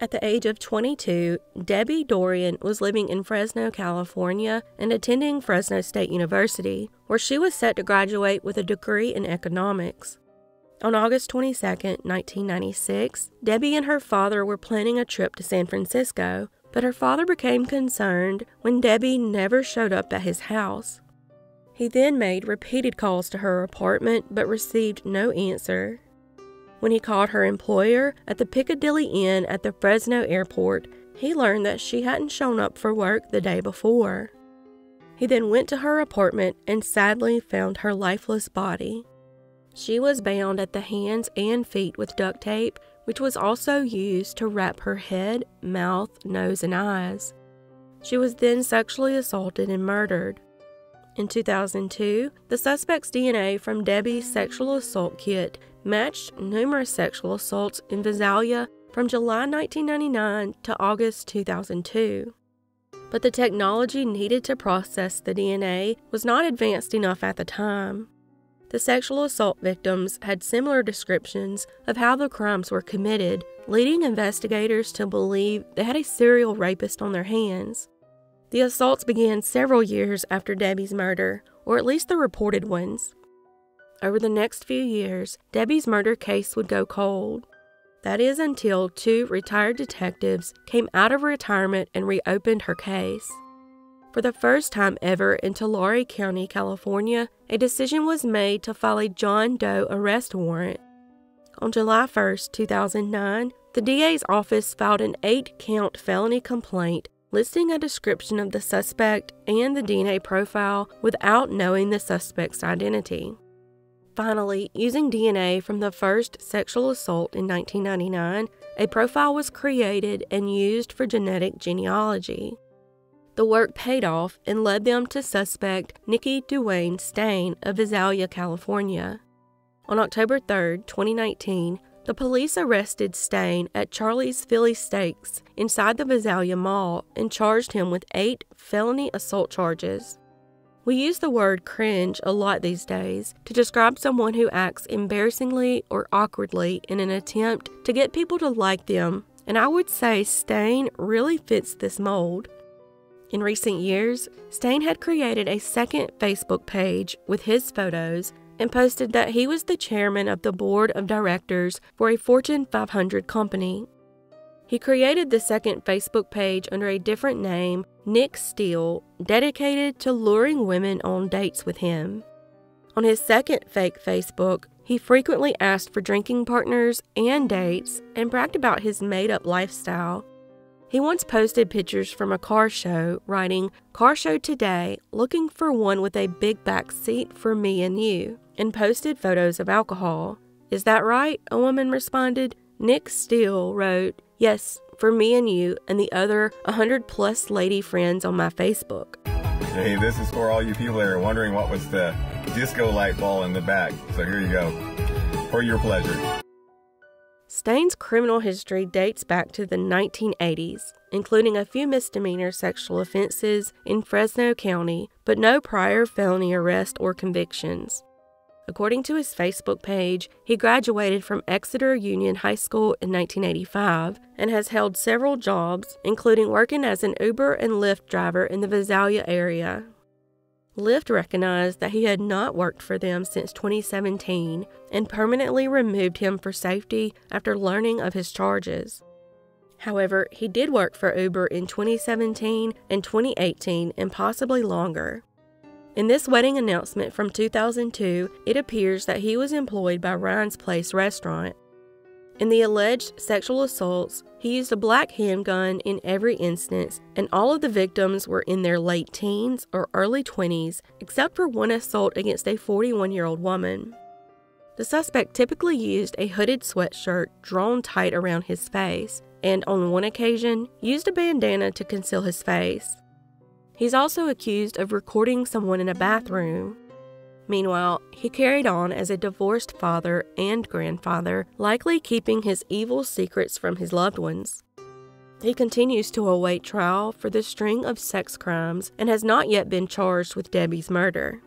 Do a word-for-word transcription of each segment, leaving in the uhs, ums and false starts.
At the age of twenty-two, Debbie Dorian was living in Fresno, California, and attending Fresno State University, where she was set to graduate with a degree in economics. On August twenty-second, nineteen ninety-six, Debbie and her father were planning a trip to San Francisco, but her father became concerned when Debbie never showed up at his house. He then made repeated calls to her apartment, but received no answer. When he called her employer at the Piccadilly Inn at the Fresno airport, he learned that she hadn't shown up for work the day before. He then went to her apartment and sadly found her lifeless body. She was bound at the hands and feet with duct tape, which was also used to wrap her head, mouth, nose, and eyes. She was then sexually assaulted and murdered. In two thousand two, the suspect's D N A from Debbie's sexual assault kit matched numerous sexual assaults in Visalia from July nineteen ninety-nine to August two thousand two. But the technology needed to process the D N A was not advanced enough at the time. The sexual assault victims had similar descriptions of how the crimes were committed, leading investigators to believe they had a serial rapist on their hands. The assaults began several years after Debbie's murder, or at least the reported ones. Over the next few years, Debbie's murder case would go cold. That is until two retired detectives came out of retirement and reopened her case. For the first time ever in Tulare County, California, a decision was made to file a John Doe arrest warrant. On July first, two thousand nine, the D A's office filed an eight-count felony complaint listing a description of the suspect and the D N A profile without knowing the suspect's identity. Finally, using D N A from the first sexual assault in nineteen ninety-nine, a profile was created and used for genetic genealogy. The work paid off and led them to suspect Nikki Duane Stane of Visalia, California. On October third, twenty nineteen, the police arrested Stane at Charlie's Philly Stakes inside the Visalia Mall and charged him with eight felony assault charges. We use the word cringe a lot these days to describe someone who acts embarrassingly or awkwardly in an attempt to get people to like them, and I would say Stane really fits this mold. In recent years, Stane had created a second Facebook page with his photos and posted that he was the chairman of the board of directors for a Fortune five hundred company. He created the second Facebook page under a different name, Nick Steele, dedicated to luring women on dates with him. On his second fake Facebook, he frequently asked for drinking partners and dates and bragged about his made-up lifestyle. He once posted pictures from a car show, writing, "Car show today, looking for one with a big back seat for me and you," and posted photos of alcohol. "Is that right?" a woman responded. Nick Steele wrote, "Yes, for me and you and the other one hundred plus lady friends on my Facebook." Hey, this is for all you people that are wondering what was the disco light ball in the back. So here you go, for your pleasure. Stane's criminal history dates back to the nineteen eighties, including a few misdemeanor sexual offenses in Fresno County, but no prior felony arrest or convictions. According to his Facebook page, he graduated from Exeter Union High School in nineteen eighty-five and has held several jobs, including working as an Uber and Lyft driver in the Visalia area. Lyft recognized that he had not worked for them since twenty seventeen and permanently removed him for safety after learning of his charges. However, he did work for Uber in twenty seventeen and twenty eighteen and possibly longer. In this wedding announcement from two thousand two, it appears that he was employed by Ryan's Place Restaurant. In the alleged sexual assaults, he used a black handgun in every instance, and all of the victims were in their late teens or early twenties, except for one assault against a forty-one-year-old woman. The suspect typically used a hooded sweatshirt drawn tight around his face, and on one occasion, used a bandana to conceal his face. He's also accused of recording someone in a bathroom. Meanwhile, he carried on as a divorced father and grandfather, likely keeping his evil secrets from his loved ones. He continues to await trial for the string of sex crimes and has not yet been charged with Debbie's murder.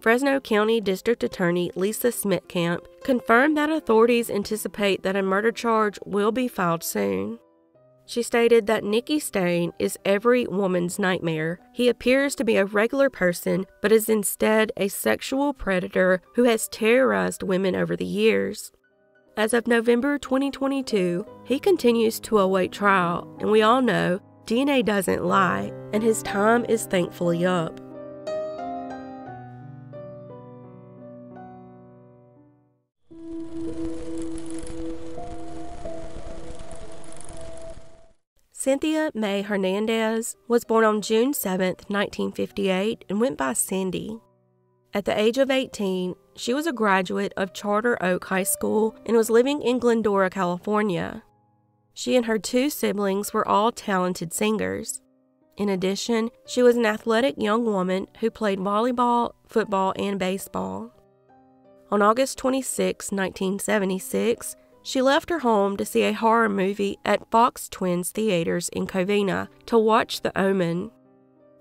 Fresno County District Attorney Lisa Smithcamp confirmed that authorities anticipate that a murder charge will be filed soon. She stated that Nikki Stane is every woman's nightmare. He appears to be a regular person, but is instead a sexual predator who has terrorized women over the years. As of November twenty twenty-two, he continues to await trial, and we all know D N A doesn't lie, and his time is thankfully up. Cynthia Mae Hernandez was born on June seventh, nineteen fifty-eight, and went by Cindy. At the age of eighteen, she was a graduate of Charter Oak High School and was living in Glendora, California. She and her two siblings were all talented singers. In addition, she was an athletic young woman who played volleyball, football, and baseball. On August twenty-sixth, nineteen seventy-six, she left her home to see a horror movie at Fox Twins Theaters in Covina to watch The Omen.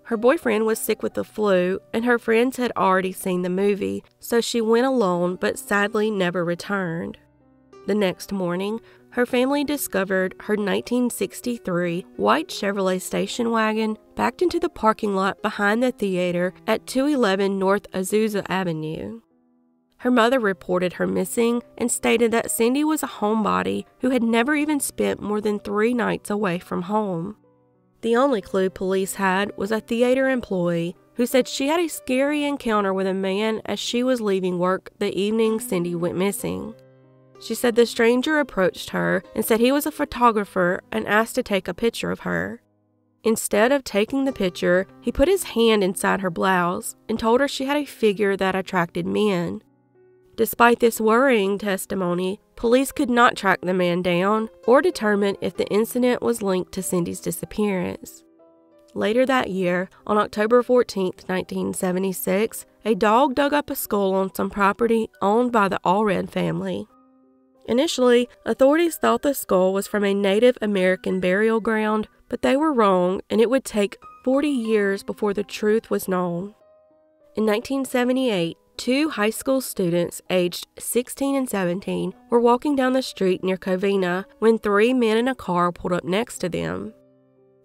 Her boyfriend was sick with the flu, and her friends had already seen the movie, so she went alone but sadly never returned. The next morning, her family discovered her nineteen sixty-three white Chevrolet station wagon backed into the parking lot behind the theater at two eleven North Azusa Avenue. Her mother reported her missing and stated that Cindy was a homebody who had never even spent more than three nights away from home. The only clue police had was a theater employee who said she had a scary encounter with a man as she was leaving work the evening Cindy went missing. She said the stranger approached her and said he was a photographer and asked to take a picture of her. Instead of taking the picture, he put his hand inside her blouse and told her she had a figure that attracted men. Despite this worrying testimony, police could not track the man down or determine if the incident was linked to Cindy's disappearance. Later that year, on October fourteenth, nineteen seventy-six, a dog dug up a skull on some property owned by the Allred family. Initially, authorities thought the skull was from a Native American burial ground, but they were wrong, and it would take forty years before the truth was known. In nineteen seventy-eight, two high school students aged sixteen and seventeen were walking down the street near Covina when three men in a car pulled up next to them.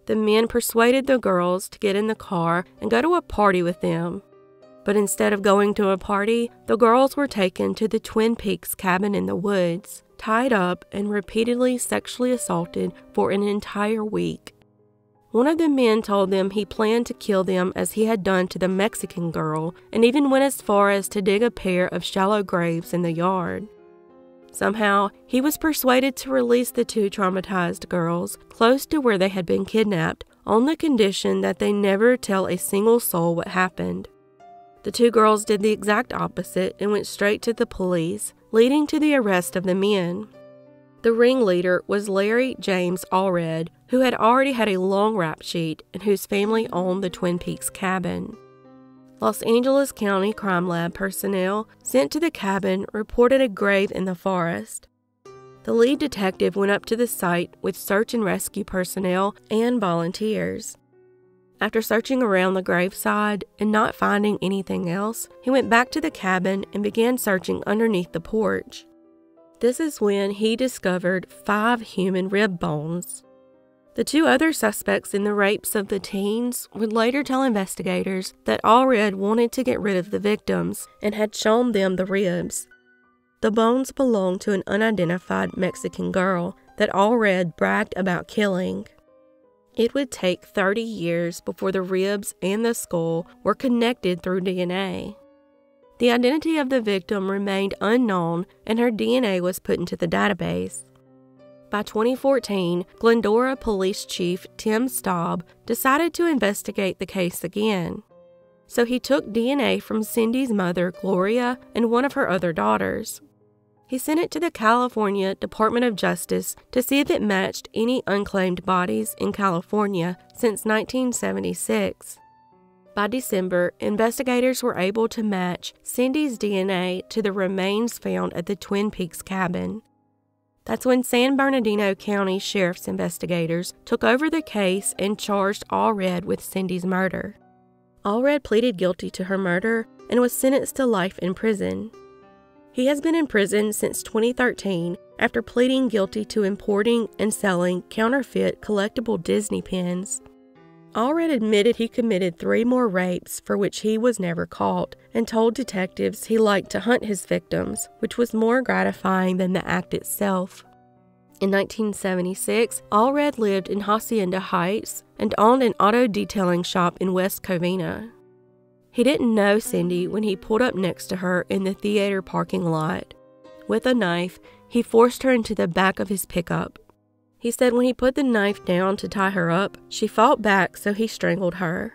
The men persuaded the girls to get in the car and go to a party with them. But instead of going to a party, the girls were taken to the Twin Peaks cabin in the woods, tied up and repeatedly sexually assaulted for an entire week. One of the men told them he planned to kill them as he had done to the Mexican girl, and even went as far as to dig a pair of shallow graves in the yard. Somehow, he was persuaded to release the two traumatized girls close to where they had been kidnapped, on the condition that they never tell a single soul what happened. The two girls did the exact opposite and went straight to the police, leading to the arrest of the men. The ringleader was Larry James Allred, who had already had a long rap sheet and whose family owned the Twin Peaks cabin. Los Angeles County Crime Lab personnel sent to the cabin reported a grave in the forest. The lead detective went up to the site with search and rescue personnel and volunteers. After searching around the graveside and not finding anything else, he went back to the cabin and began searching underneath the porch. This is when he discovered five human rib bones. The two other suspects in the rapes of the teens would later tell investigators that Allred wanted to get rid of the victims and had shown them the ribs. The bones belonged to an unidentified Mexican girl that Allred bragged about killing. It would take thirty years before the ribs and the skull were connected through D N A. The identity of the victim remained unknown, and her D N A was put into the database. By twenty fourteen, Glendora Police Chief Tim Staub decided to investigate the case again. So he took D N A from Cindy's mother, Gloria, and one of her other daughters. He sent it to the California Department of Justice to see if it matched any unclaimed bodies in California since nineteen seventy-six. By December, investigators were able to match Cindy's D N A to the remains found at the Twin Peaks cabin. That's when San Bernardino County Sheriff's investigators took over the case and charged Allred with Cindy's murder. Allred pleaded guilty to her murder and was sentenced to life in prison. He has been in prison since twenty thirteen after pleading guilty to importing and selling counterfeit collectible Disney pins. Allred admitted he committed three more rapes for which he was never caught, and told detectives he liked to hunt his victims, which was more gratifying than the act itself. In nineteen seventy-six, Allred lived in Hacienda Heights and owned an auto detailing shop in West Covina. He didn't know Cindy when he pulled up next to her in the theater parking lot. With a knife, he forced her into the back of his pickup. He said when he put the knife down to tie her up, she fought back, so he strangled her.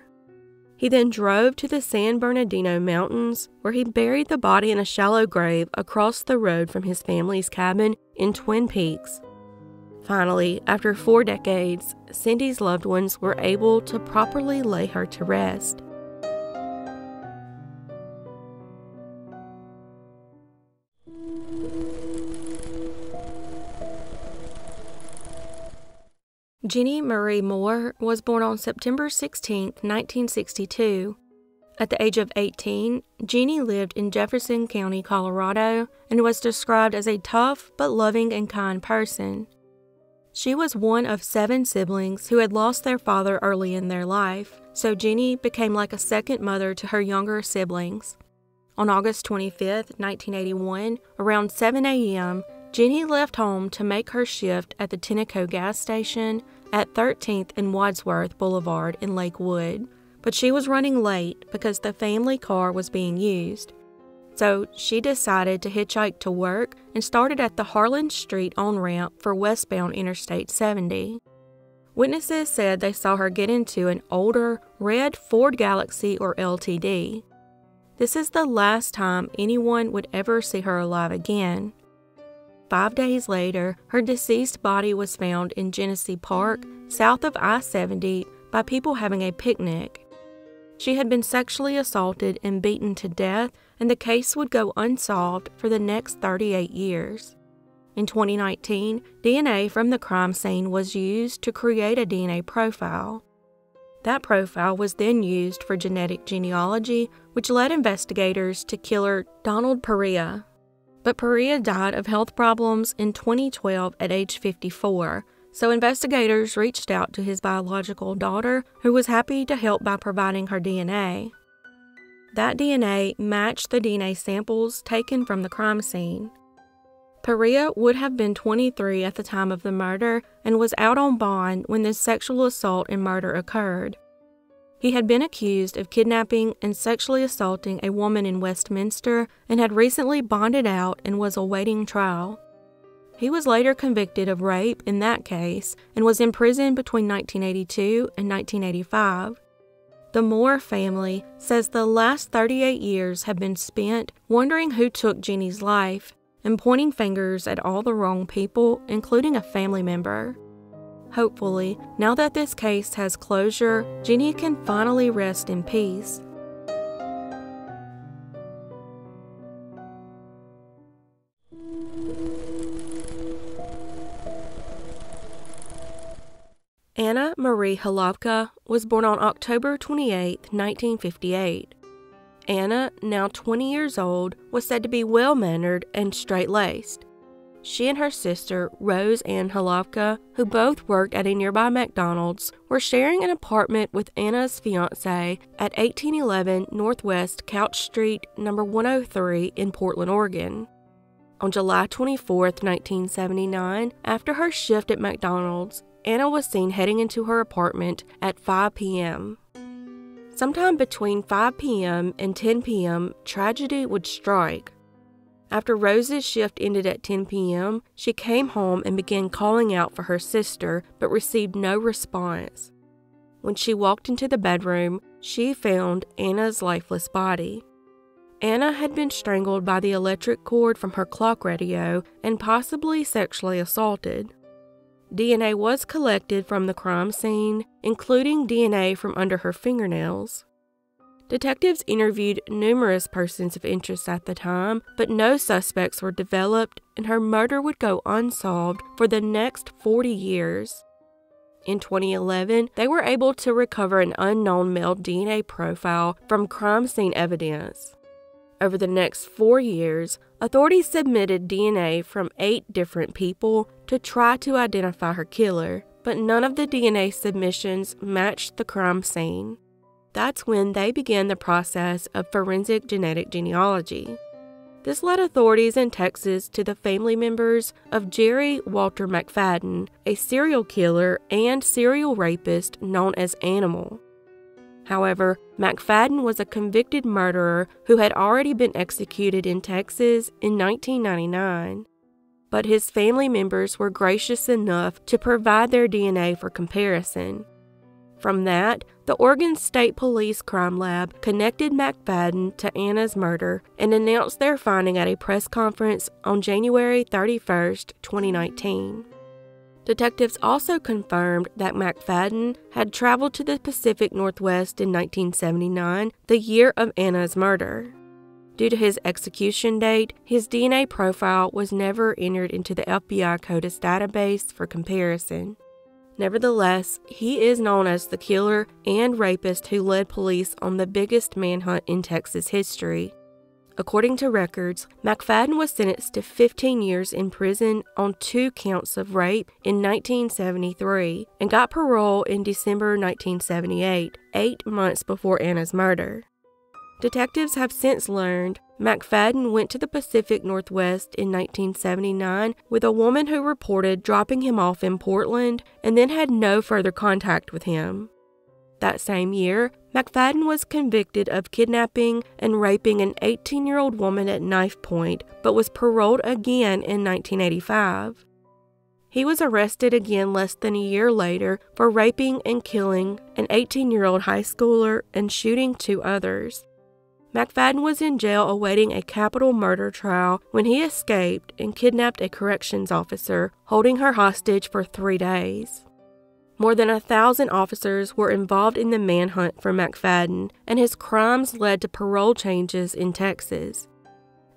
He then drove to the San Bernardino Mountains, where he buried the body in a shallow grave across the road from his family's cabin in Twin Peaks. Finally, after four decades, Cindy's loved ones were able to properly lay her to rest. Jeannie Marie Moore was born on September sixteenth, nineteen sixty-two. At the age of eighteen, Jeannie lived in Jefferson County, Colorado, and was described as a tough but loving and kind person. She was one of seven siblings who had lost their father early in their life, so Jeannie became like a second mother to her younger siblings. On August twenty-fifth, nineteen eighty-one, around seven a m, Jeannie left home to make her shift at the Tenneco Gas Station at thirteenth and Wadsworth Boulevard in Lakewood, but she was running late because the family car was being used. So she decided to hitchhike to work and started at the Harlan Street on-ramp for westbound Interstate seventy. Witnesses said they saw her get into an older, red Ford Galaxy or L T D. This is the last time anyone would ever see her alive again. Five days later, her deceased body was found in Genesee Park, south of I seventy, by people having a picnic. She had been sexually assaulted and beaten to death, and the case would go unsolved for the next thirty-eight years. In twenty nineteen, D N A from the crime scene was used to create a D N A profile. That profile was then used for genetic genealogy, which led investigators to killer Donald Perea. But Perea died of health problems in twenty twelve at age fifty-four, so investigators reached out to his biological daughter, who was happy to help by providing her D N A. That D N A matched the D N A samples taken from the crime scene. Perea would have been twenty-three at the time of the murder and was out on bond when this sexual assault and murder occurred. He had been accused of kidnapping and sexually assaulting a woman in Westminster and had recently bonded out and was awaiting trial. He was later convicted of rape in that case and was in prison between nineteen eighty-two and nineteen eighty-five. The Moore family says the last thirty-eight years have been spent wondering who took Jeannie's life and pointing fingers at all the wrong people, including a family member. Hopefully, now that this case has closure, Jeannie can finally rest in peace. Anna Marie Hlavka was born on October twenty-eighth, nineteen fifty-eight. Anna, now twenty years old, was said to be well-mannered and straight-laced. She and her sister, Rose Ann Hlavka, who both worked at a nearby McDonald's, were sharing an apartment with Anna's fiancé at eighteen eleven Northwest Couch Street, number one oh three in Portland, Oregon. On July twenty-fourth, nineteen seventy-nine, after her shift at McDonald's, Anna was seen heading into her apartment at five p m Sometime between five p m and ten p m, tragedy would strike. After Rose's shift ended at ten p m, she came home and began calling out for her sister, but received no response. When she walked into the bedroom, she found Anna's lifeless body. Anna had been strangled by the electric cord from her clock radio and possibly sexually assaulted. D N A was collected from the crime scene, including D N A from under her fingernails. Detectives interviewed numerous persons of interest at the time, but no suspects were developed, and her murder would go unsolved for the next forty years. In twenty eleven, they were able to recover an unknown male D N A profile from crime scene evidence. Over the next four years, Authorities submitted D N A from eight different people to try to identify her killer, but none of the D N A submissions matched the crime scene. That's when they began the process of forensic genetic genealogy. This led authorities in Texas to the family members of Jerry Walter McFadden, a serial killer and serial rapist known as Animal. However, McFadden was a convicted murderer who had already been executed in Texas in nineteen ninety-nine. But his family members were gracious enough to provide their D N A for comparison. From that, the Oregon State Police Crime Lab connected McFadden to Anna's murder and announced their finding at a press conference on January thirty-first, twenty nineteen. Detectives also confirmed that McFadden had traveled to the Pacific Northwest in nineteen seventy-nine, the year of Anna's murder. Due to his execution date, his D N A profile was never entered into the F B I CODIS database for comparison. Nevertheless, he is known as the killer and rapist who led police on the biggest manhunt in Texas history. According to records, McFadden was sentenced to fifteen years in prison on two counts of rape in nineteen seventy-three and got parole in December nineteen seventy-eight, eight months before Anna's murder. Detectives have since learned McFadden went to the Pacific Northwest in nineteen seventy-nine with a woman who reported dropping him off in Portland and then had no further contact with him. That same year, McFadden was convicted of kidnapping and raping an eighteen-year-old woman at knife point, but was paroled again in nineteen eighty-five. He was arrested again less than a year later for raping and killing an eighteen-year-old high schooler and shooting two others. McFadden was in jail awaiting a capital murder trial when he escaped and kidnapped a corrections officer, holding her hostage for three days. More than a thousand officers were involved in the manhunt for McFadden, and his crimes led to parole changes in Texas.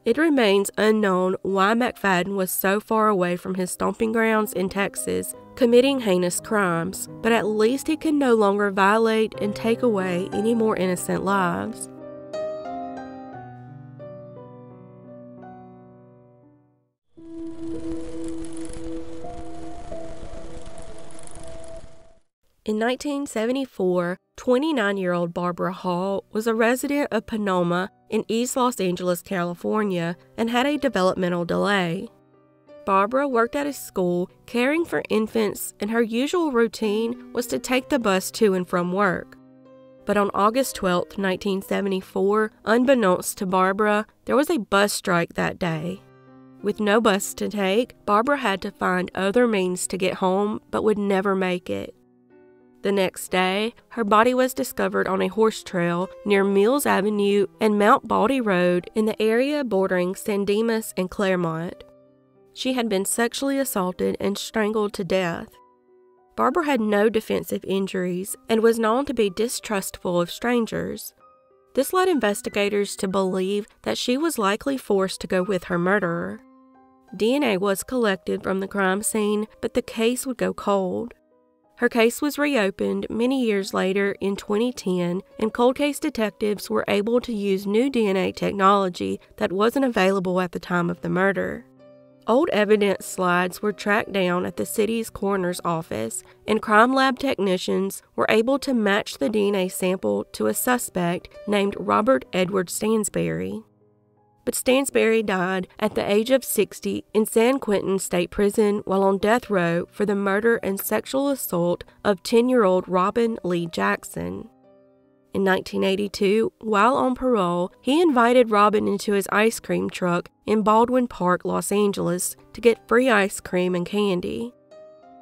It remains unknown why McFadden was so far away from his stomping grounds in Texas, committing heinous crimes, but at least he can no longer violate and take away any more innocent lives. In nineteen seventy-four, twenty-nine-year-old Barbara Hall was a resident of Panoma in East Los Angeles, California, and had a developmental delay. Barbara worked at a school caring for infants, and her usual routine was to take the bus to and from work. But on August twelfth, nineteen seventy-four, unbeknownst to Barbara, there was a bus strike that day. With no bus to take, Barbara had to find other means to get home but would never make it. The next day, her body was discovered on a horse trail near Mills Avenue and Mount Baldy Road in the area bordering San Dimas and Claremont. She had been sexually assaulted and strangled to death. Barbara had no defensive injuries and was known to be distrustful of strangers. This led investigators to believe that she was likely forced to go with her murderer. D N A was collected from the crime scene, but the case would go cold. Her case was reopened many years later in twenty ten, and cold case detectives were able to use new D N A technology that wasn't available at the time of the murder. Old evidence slides were tracked down at the city's coroner's office, and crime lab technicians were able to match the D N A sample to a suspect named Robert Edward Stansbury. But Stansbury died at the age of sixty in San Quentin State Prison while on death row for the murder and sexual assault of ten-year-old Robin Lee Jackson. In nineteen eighty-two, while on parole, he invited Robin into his ice cream truck in Baldwin Park, Los Angeles, to get free ice cream and candy.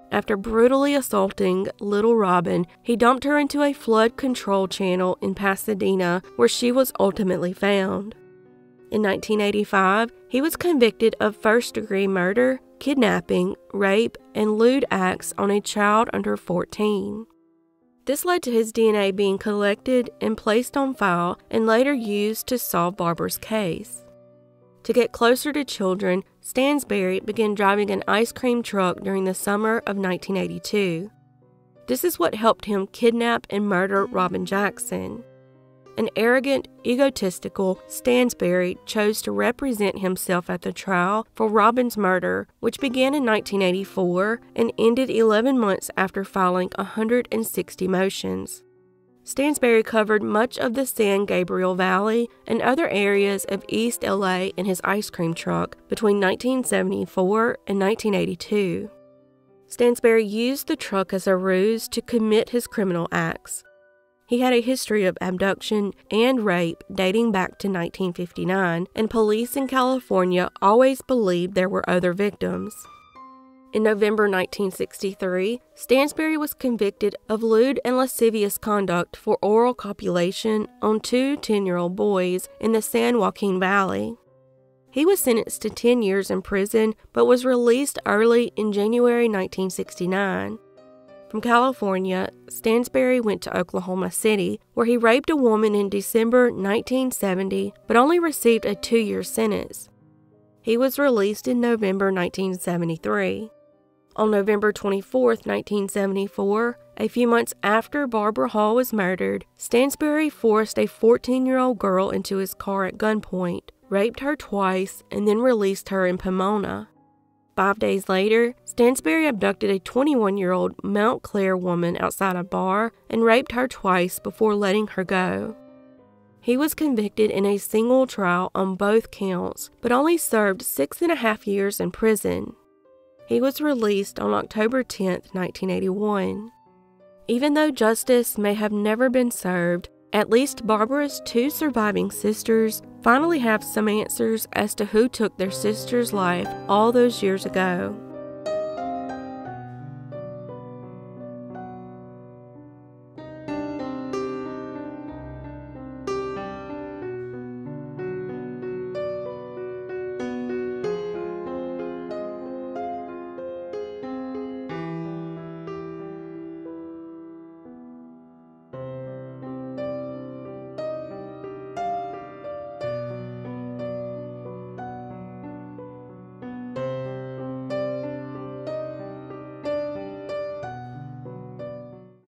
After brutally assaulting little Robin, he dumped her into a flood control channel in Pasadena, where she was ultimately found. In nineteen eighty-five, he was convicted of first-degree murder, kidnapping, rape, and lewd acts on a child under fourteen. This led to his D N A being collected and placed on file and later used to solve Barbara's case. To get closer to children, Stansbury began driving an ice cream truck during the summer of nineteen eighty-two. This is what helped him kidnap and murder Robin Jackson. An arrogant, egotistical Stansbury chose to represent himself at the trial for Robin's murder, which began in nineteen eighty-four and ended eleven months after filing one hundred sixty motions. Stansbury covered much of the San Gabriel Valley and other areas of East L A in his ice cream truck between nineteen seventy-four and nineteen eighty-two. Stansbury used the truck as a ruse to commit his criminal acts. He had a history of abduction and rape dating back to nineteen fifty-nine, and police in California always believed there were other victims. In November nineteen sixty-three, Stansbury was convicted of lewd and lascivious conduct for oral copulation on two ten-year-old boys in the San Joaquin Valley. He was sentenced to ten years in prison but was released early in January nineteen sixty-nine. From California, Stansbury went to Oklahoma City, where he raped a woman in December nineteen seventy but only received a two-year sentence. He was released in November nineteen seventy-three. On November twenty-fourth, nineteen seventy-four, a few months after Barbara Hall was murdered, Stansbury forced a fourteen-year-old girl into his car at gunpoint, raped her twice, and then released her in Pomona. Five days later, Stansbury abducted a twenty-one-year-old Mount Clair woman outside a bar and raped her twice before letting her go. He was convicted in a single trial on both counts, but only served six and a half years in prison. He was released on October tenth, nineteen eighty-one. Even though justice may have never been served, at least Barbara's two surviving sisters finally have some answers as to who took their sister's life all those years ago.